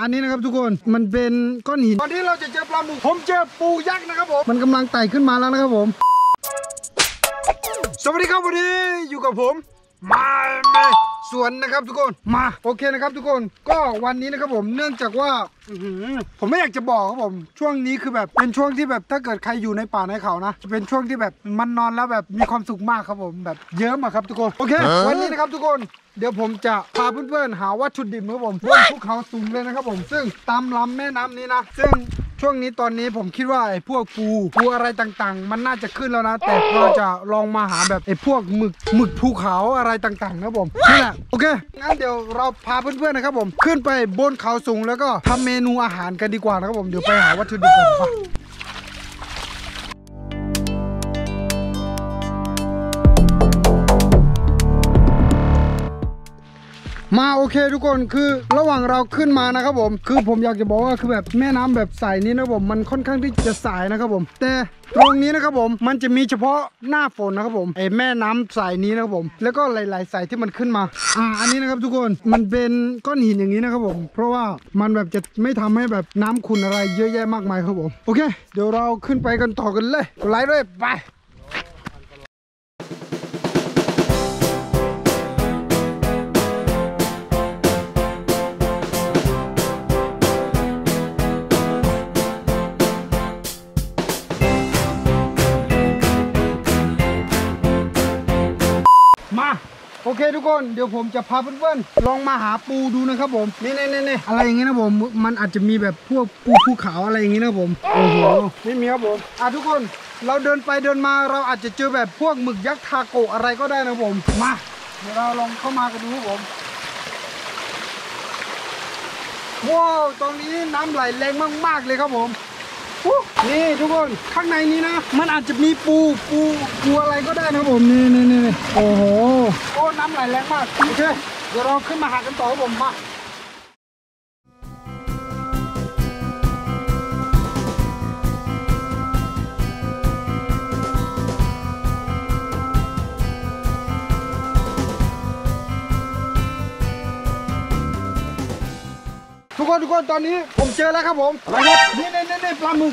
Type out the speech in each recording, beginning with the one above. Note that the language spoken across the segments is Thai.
อันนี้นะครับทุกคนมันเป็นก้อนหินตอนที่เราจะเจอปลาหมึกผมเจอปูยักษ์นะครับผมมันกำลังไต่ขึ้นมาแล้วนะครับผมสวัสดีครับวันนี้อยู่กับผมมาเลยสวนนะครับทุกคนมาโอเคนะครับทุกคนก็วันนี้นะครับผมเนื่องจากว่าผมไม่อยากจะบอกครับผมช่วงนี้คือแบบเป็นช่วงที่แบบถ้าเกิดใครอยู่ในป่าในเขานะจะเป็นช่วงที่แบบมันนอนแล้วแบบมีความสุขมากครับผมแบบเยิ้มอะครับทุกคนโอเควันนี้นะครับทุกคนเดี๋ยวผมจะพาเพื่อนๆหาวัตถุดิบครับผมบนภูเขาสูงเลยนะครับผมซึ่งตามลำแม่น้ำนี้นะซึ่งช่วงนี้ตอนนี้ผมคิดว่าไอ้พวกปูอะไรต่างๆมันน่าจะขึ้นแล้วนะแต่เราจะลองมาหาแบบไอ้พวกหมึกภูเขาอะไรต่างๆนะผมนี่แหละโอเคงั้นเดี๋ยวเราพาเพื่อนๆนะครับผมขึ้นไปบนเขาสูงแล้วก็ทำเมนูอาหารกันดีกว่านะครับผมเดี๋ยวไปหาวัตถุดิบกันครับมาโอเคทุกคนคือระหว่างเราขึ้นมานะครับผมคือผมอยากจะบอกว่าคือแบบแม่น้ำแบบใสนี้นะผมมันค่อนข้างที่จะใสนะครับผมแต่ตรงนี้นะครับผมมันจะมีเฉพาะหน้าฝนนะครับผมไอแม่น้ำสายนี้นะครับผมแล้วก็หลายๆสายที่มันขึ้นมาอันนี้นะครับทุกคนมันเป็นก้อนหินอย่างนี้นะครับผมเพราะว่ามันแบบจะไม่ทำให้แบบน้ำขุ่นอะไรเยอะแยะมากมายครับผมโอเคเดี๋ยวเราขึ้นไปกันต่อกันเลยไล่เลยไปโอเคทุกคนเดี๋ยวผมจะพาเพื่อนๆลองมาหาปูดูนะครับผมนี่อะไรอย่างงี้นะผมมันอาจจะมีแบบพวกปูภูเขาอะไรอย่างงี้นะผมโอ้โหไม่มีครับผมทุกคนเราเดินไปเดินมาเราอาจจะเจอแบบพวกหมึกยักษ์ทาโกะอะไรก็ได้นะผมมาเดี๋ยวเราลองเข้ามากันดูครับผมว้าวตรงนี้น้ำไหลแรงมากๆเลยครับผมนี่ทุกคนข้างในนี้นะมันอาจจะมีปูอะไรก็ได้นะผมนี่โอ้โหโอ้น้ำไหลแรงมากโอเคเดี๋ยวเราขึ้นมาหากันต่อผมมาทุกคนตอนนี้ผมเจอแล้วครับผมนี่ปลาหมึก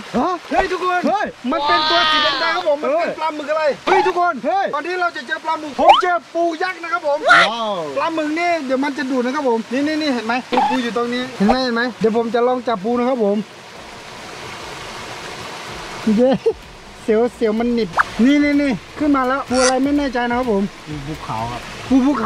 เฮ้ยทุกคนเฮ้ยมันเป็นตัวสีแดงครับผมมันเป็นปลาหมึกอะไรเฮ้ยทุกคนเฮ้ยตอนนี้เราจะเจอปลาหมึกผมเจอปูยักษ์นะครับผมปลาหมึกนี่เดี๋ยวมันจะดูดนะครับผมนี่เห็นไหมปูอยู่ตรงนี้เห็นไหมเดี๋ยวผมจะลองจับปูนะครับผมเย้เสียวมันหนิบนี่ขึ้นมาแล้วปูอะไรไม่แน่ใจนะครับผมภูเขาครับปูภูเ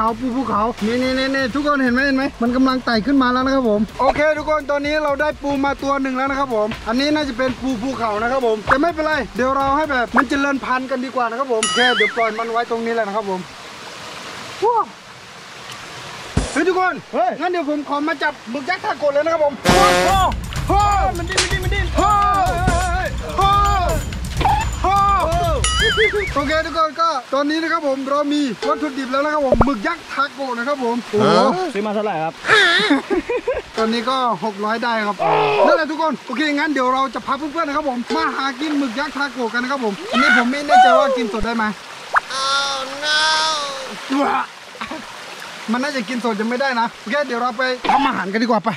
ขานี่ทุกคนเห็นไหมมันกำลังไต่ขึ้นมาแล้วนะครับผมโอเคทุกคนตอนนี้เราได้ปูมาตัวหนึ่งแล้วนะครับผมอันนี้น่าจะเป็นปูภูเขานะครับผมแต่ไม่เป็นไรเดี๋ยวเราให้แบบมันเจริญพันธุ์กันดีกว่านะครับผมแค่เดี๋ยวปล่อยมันไว้ตรงนี้แหละนะครับผมเฮ้ยทุกคนเฮ้ยงั้นเดี๋ยวผมขอมาจับหมึกยักษ์ทาโกะเลยนะครับผมโอ้มันดิ้นโอเคทุกคนก็ตอนนี้นะครับผมเรามีวัตถุดิบแล้วนะครับผมหมึกยักษ์ทาโกะนะครับผมโอ้ซื้อมาเท่าไหร่ครับตอนนี้ก็600ได้ครับนั่นแหละทุกคนโอเคงั้นเดี๋ยวเราจะพาเพื่อนๆนะครับผมมาหากินหมึกยักษ์ทาโกะกันนะครับผมอันนี้ผมไม่แน่ใจว่ากินสดได้ไหมมันน่าจะกินสดจะไม่ได้นะโอเคเดี๋ยวเราไปทำอาหารกันดีกว่าไป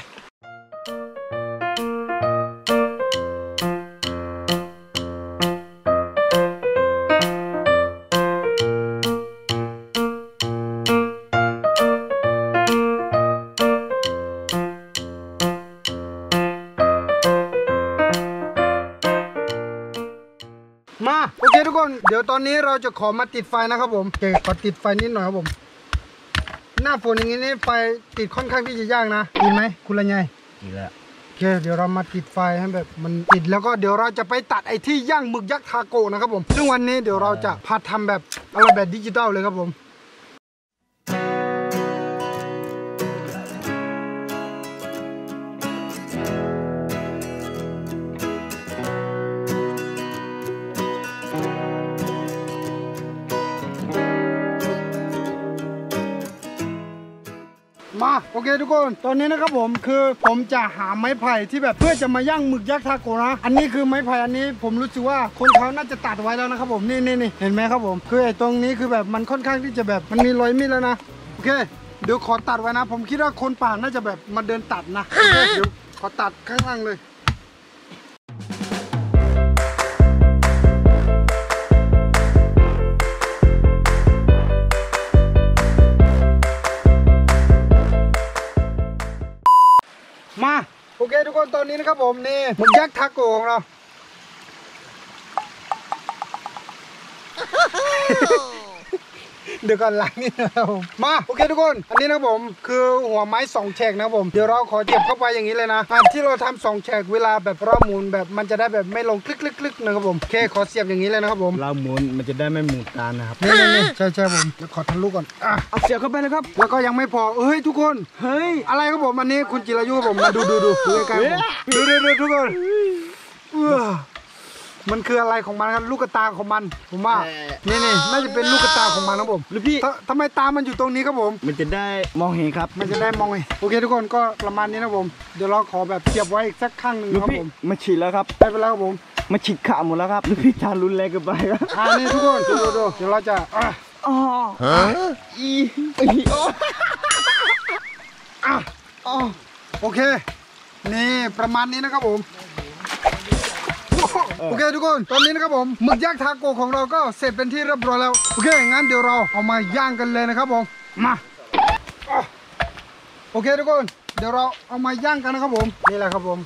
โอเคทุกคนเดี๋ยวตอนนี้เราจะขอมาติดไฟนะครับผมโอเคขอติดไฟนิดหน่อยครับผมหน้าฝนอย่างนี้นี่ไฟติดค่อนข้างที่จะยากนะกินไหมคุณละไงกินแล้วโอเคเดี๋ยวเรามาติดไฟให้แบบมันติดแล้วก็เดี๋ยวเราจะไปตัดไอ้ที่ย่างหมึกยักษ์ทาโกะนะครับผมซึ่งวันนี้เดี๋ยวเราจะพาทำแบบอะไรแบบดิจิตอลเลยครับผมโอเคทุกคนตอนนี้นะครับผมคือผมจะหาไม้ไผ่ที่แบบเพื่อจะมาย่างหมึกยักษ์ทาโกะนะอันนี้คือไม้ไผ่อันนี้ผมรู้สึกว่าคนเขาน่าจะตัดไว้แล้วนะครับผมนี่เห็นไหมครับผมคือไอ้ตรงนี้คือแบบมันค่อนข้างที่จะแบบมันมีรอยมีดแล้วนะโอเค เดี๋ยวขอตัดไว้นะผมคิดว่าคนป่าน่าจะแบบมาเดินตัดนะเดี๋ยวขอตัดข้างล่างเลยมาโอเคทุกคนตอนนี้นะครับผมนี่หมึกยักษ์ทาโกะของเราเดี๋ยวก่อนล้างนี่นะครับผมมาโอเคทุกคนอันนี้นะครับผมคือหัวไม้2แฉกนะครับผมเดี๋ยวเราขอเก็บเข้าไปอย่างนี้เลยนะที่เราทำ2แฉกเวลาแบบเราหมุนแบบมันจะได้แบบไม่ลงคลึกๆนะครับผมโอเคขอเสียบอย่างนี้เลยนะครับผมเราหมุนมันจะได้ไม่หมุนตามนะครับนี่ใช่ๆผมเดี๋ยวขอทะลุก่อนเอาเสียบเข้าไปเลยครับแล้วก็ยังไม่พอเฮ้ยทุกคนเฮ้ยอะไรครับผมอันนี้คุณจิรายุครับผมมาดูกันดูทุกคนมันคืออะไรของมันครับลูกตาของมันผมว่านี่น่าจะเป็นลูกตาของมันนะผมหรือพี่ทำไมตามันอยู่ตรงนี้ครับผมมันจะได้มองเห็นครับมันจะได้มองเห็นโอเคทุกคนก็ประมาณนี้นะผมเดี๋ยวเราขอแบบเสียบไว้อีกสักข้างหนึ่งครับผมมาฉีดแล้วครับได้ไปแล้วครับผมมาฉีดขาหมดแล้วครับหรือพี่ทารุนแรงเกินไปครับนี่ทุกคนดูเดี๋ยวเราจะอ๋อโอเคนี่ประมาณนี้นะครับผมโอเคทุกคนตอนนี้นะครับผมหมึกย่างทาโกะของเราก็เสร็จเป็นที่เรียบร้อยแล้วโอเคงั้นเดี๋ยวเราเอามาย่างกันเลยนะครับผมมาโอเคทุกคนเดี๋ยวเราเอามาย่างกันนะครับผมนี่แหละครับผม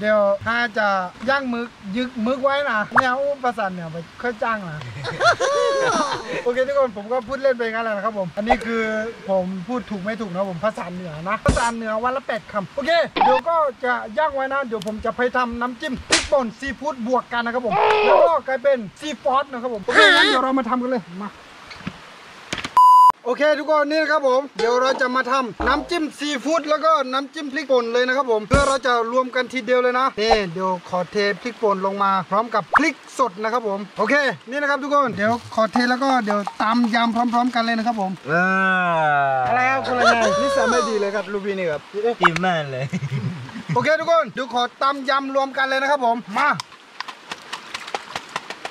เดี๋ยวอาจะย่างมึกยึกมึกไว้นะเนี่ยอู้ประสันเนี่ยไปค่อยจ้างนะโอเคทุกคนผมก็พูดเล่นไปงั้นแหละนะครับผมอันนี้คือผมพูดถูกไม่ถูกนะผมภาษาเหนือนะภาษาเหนือวันละ8คำโอเคเดี๋ยวก็จะย่างไว้นะเดี๋ยวผมจะไปทำน้ำจิ้มพริกป่นซีฟู้ดบวกกันนะครับผมแล้วก็กลายเป็นซีฟอสนะครับผมโอเคงั้นเดี๋ยวเรามาทำกันเลยมาโอเคทุกคนนี่นะครับผมเดี๋ยวเราจะมาทำน้ำจิ้มซีฟู้ดแล้วก็น้ำจิ้มพริกป่นเลยนะครับผมเพื่อเราจะรวมกันทีเดียวเลยนะนี่เดี๋ยวขอเทพริกป่นลงมาพร้อมกับพริกสดนะครับผมโอเคนี่นะครับทุกคนเดี๋ยวขอเทแล้วก็เดี๋ยวตำยำพร้อมๆกันเลยนะครับผมอะไรครับคนละไงนี่สามไม่ดีเลยครับลูบีนี่ครับดีมากเลยโอเคทุกคนเดี๋ยวขอตำยำรวมกันเลยนะครับผมมา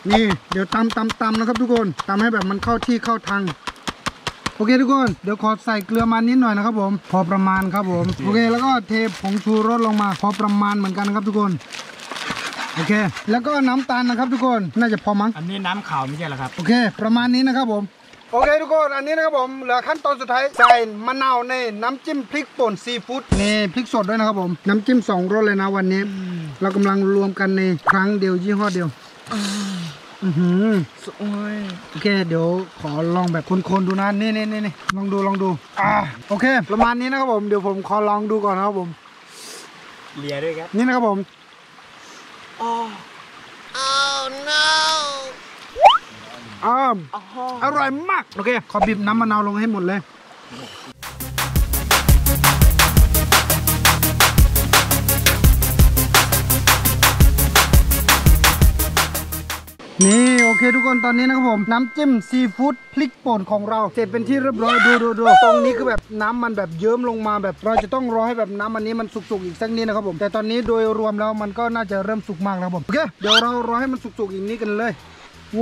นี่เดี๋ยวตำนะครับทุกคนตำให้แบบมันเข้าที่เข้าทางโอเคทุกคนเดี๋ยวขอใส่เกลือมานิดหน่อยนะครับผมพอประมาณครับผมโอเคแล้วก็เทผงชูรสลงมาพอประมาณเหมือนกันนะครับทุกคนโอเคแล้วก็น้ำตาลนะครับทุกคนน่าจะพอมั้งอันนี้น้ำขาวไม่ใช่หรอครับโอเคประมาณนี้นะครับผมโอเคทุกคนอันนี้นะครับผมเหลือขั้นตอนสุดท้ายใส่มะนาวในน้ำจิ้มพริกป่นซีฟู้ดนี่พริกสดด้วยนะครับผมน้ำจิ้ม2รสเลยนะวันนี้เรากำลังรวมกันในครั้งเดียวยี่ห้อเดียวโอเคเดี๋ยวขอลองแบบคนๆดูนะนี่ลองดูโอเคประมาณนี้นะครับผมเดี๋ยวผมขอลองดูก่อนนะครับผมเลียด้วยครับนี่นะครับผมอร่อยมากโอเคขอบีบน้ำมะนาวลงให้หมดเลยนี่โอเคทุกคนตอนนี้นะครับผมน้ำจิ้มซีฟู้ดพริกป่นของเราเสร็จเป็นที่เรียบร้อยดูตรงนี้คือแบบน้ำมันแบบเยิ้มลงมาแบบเราจะต้องรอให้แบบน้ำอันนี้มันสุกๆอีกสักนิดนะครับผมแต่ตอนนี้โดยรวมแล้วมันก็น่าจะเริ่มสุกมากแล้วผมโอเคเดี๋ยวเรารอให้มันสุกๆอีกนิดกันเลยโว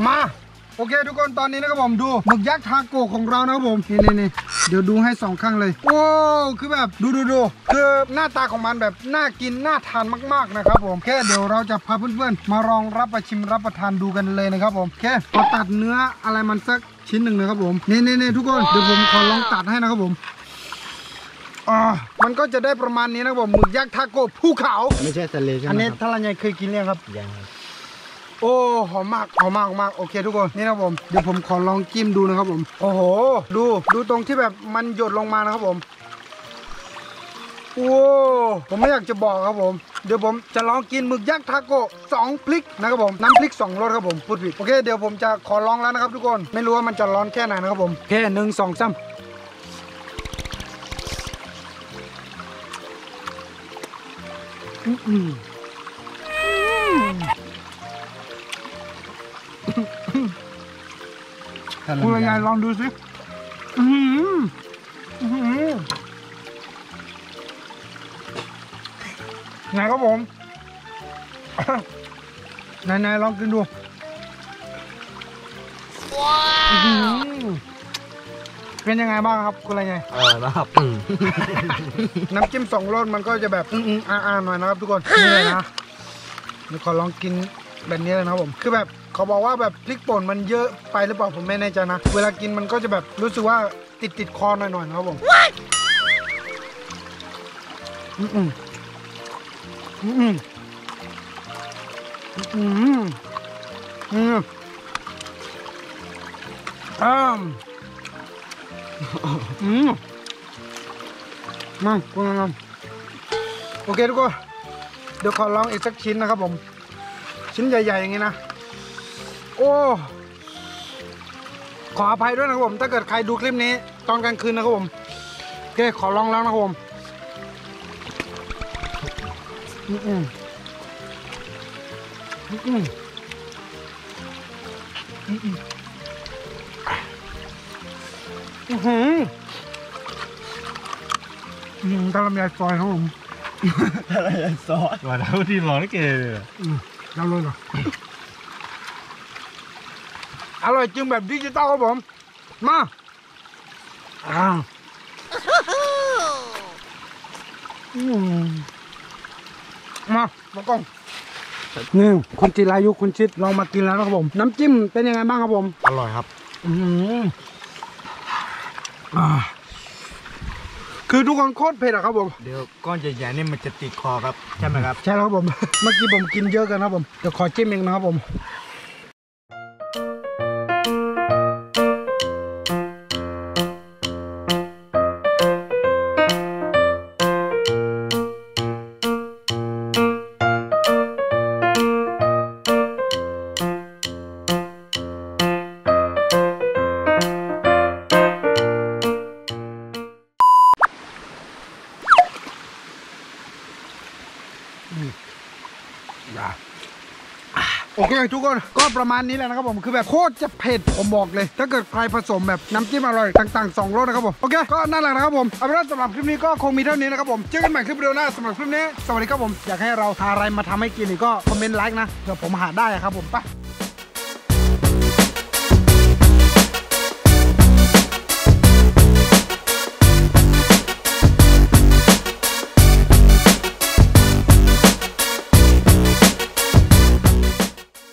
้มาโอเคทุกคนตอนนี้นะครับผมดูหมึกยักษ์ทาโกะของเรานะครับผมนี่เดี๋ยวดูให้2ข้างเลยโอ้คือแบบดูคือหน้าตาของมันแบบน่ากินน่าทานมากๆนะครับผมแค่เดี๋ยวเราจะพาเพื่อนๆมาลองรับประชิมรับประทานดูกันเลยนะครับผมแค่พอตัดเนื้ออะไรมันสักชิ้นหนึ่งนะครับผมนี่ทุกคนเดี๋ยวผมขอลองตัดให้นะครับผมมันก็จะได้ประมาณนี้นะครับผมหมึกยักษ์ทาโกะภูเขาไม่ใช่ทะเลใช่ไหมอันนี้ท่านยังเคยกินเนี่ยครับยังโอ้หอมมากโอเคทุกคนนี่นะผมเดี๋ยวผมขอลองจิ้มดูนะครับผมโอ้โหดูตรงที่แบบมันหยดลงมานะครับผมโอ้ผมไม่อยากจะบอกครับผมเดี๋ยวผมจะลองกินหมึกยักษ์ทาโกะ2พริกนะครับผมน้ำพริก2รสครับผมพูดผิดโอเคเดี๋ยวผมจะขอลองแล้วนะครับทุกคนไม่รู้ว่ามันจะร้อนแค่ไหนนะครับผมโอเค1 2 3 คุณยายลองดูสิไหนครับผมไหนๆลองกินดูว้าวเป็นยังไงบ้างครับคุณอะไรไงอร่อยมากครับน้ำจิ้มสองรสมันก็จะแบบหน่อยนะครับทุกคนนี่เลยนะนี่ขอลองกินแบบนี้เลยนะครับผมคือแบบเขาบอกว่าแบบพริกป่นมันเยอะไปหรือเปล่าผมไม่แน่ใจนะเวลากินมันก็จะแบบรู้สึกว่าติดคอหน่อยๆนะครับผมมาคุณงามโอเคทุกคนเดี๋ยวขอลองอีกสักชิ้นนะครับผมชิ้นใหญ่ๆอย่างนี้นะโอ้ขออภัยด้วยนะครับผมถ้าเกิดใครดูคลิปนี้ตอนกลางคืนนะครับผมโอเคขอลองแล้วนะครับผมถ้าลำไยซอยครับผมถ้าลำไยซอยว่าแล้วที่ร้อนนี่เกลือเราเลยเหรออร่อยจริงแบบดิจิตอลครับผมมามากล้องนี่คุณจิรายุคุณชิดลองมากินแล้วนะครับผมน้ำจิ้มเป็นยังไงบ้างครับผมอร่อยครับคือทุกคนโคตรเผ็ดอะครับผมเดี๋ยวก้อนใหญ่ๆนี่มันจะติดคอครับใช่ไหมครับใช่แล้วครับผมเมื่อกี้ผมกินเยอะกันครับผมเดี๋ยวขอจิ้มเองนะครับผมโอเคทุกคนก็ประมาณนี้แหละนะครับผมคือแบบโคตรจะเผ็ดผมบอกเลยถ้าเกิดใครผสมแบบน้ำจิ้มอร่อยต่างๆ2รสนะครับผมโอเคก็นั่นแหละนะครับผมเอาเป็นว่าสำหรับคลิปนี้ก็คงมีเท่านี้นะครับผมเจอกันใหม่คลิปวิดีโอหน้าสำหรับคลิปนี้สวัสดีครับผมอยากให้เราทาอะไรมาทำให้กินก็คอมเมนต์ไลค์นะเดี๋ยวผมหาได้ครับผมไป